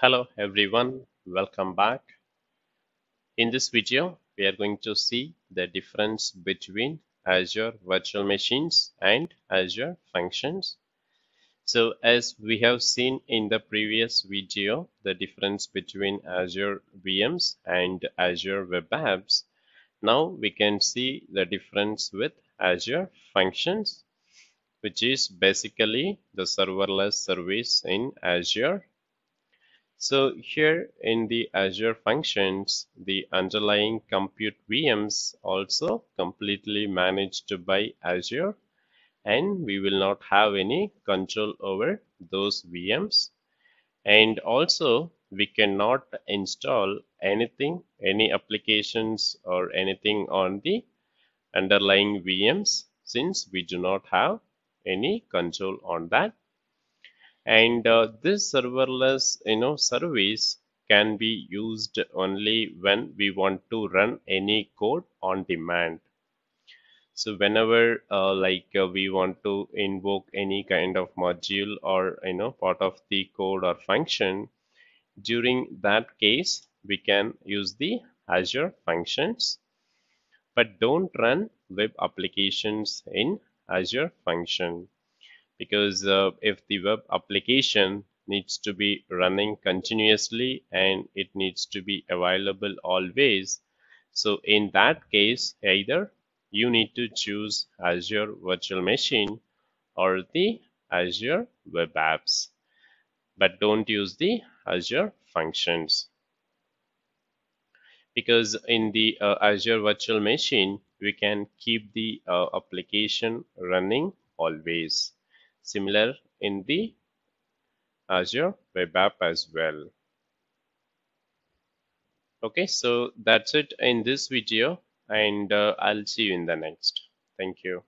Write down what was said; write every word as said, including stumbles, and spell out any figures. Hello everyone, welcome back. In this video, we are going to see the difference between Azure Virtual Machines and Azure Functions. So as we have seen in the previous video, the difference between Azure V Ms and Azure web apps. Now we can see the difference with Azure Functions, which is basically the serverless service in Azure. So here in the Azure Functions, the underlying compute V Ms also completely managed by Azure, and we will not have any control over those V Ms. And also we cannot install anything, any applications or anything on the underlying V Ms, since we do not have any control on that. And uh, this serverless you know service can be used only when we want to run any code on demand. So whenever uh, like uh, we want to invoke any kind of module or you know part of the code or function, during that case we can use the Azure Functions, but don't run web applications in Azure Function, because uh, if the web application needs to be running continuously and it needs to be available always, so in that case either you need to choose Azure Virtual Machine or the Azure web apps, but don't use the Azure Functions, because in the uh, Azure Virtual Machine we can keep the uh, application running always. Similar in the Azure web app as well. Okay, so that's it in this video, and uh, I'll see you in the next. Thank you.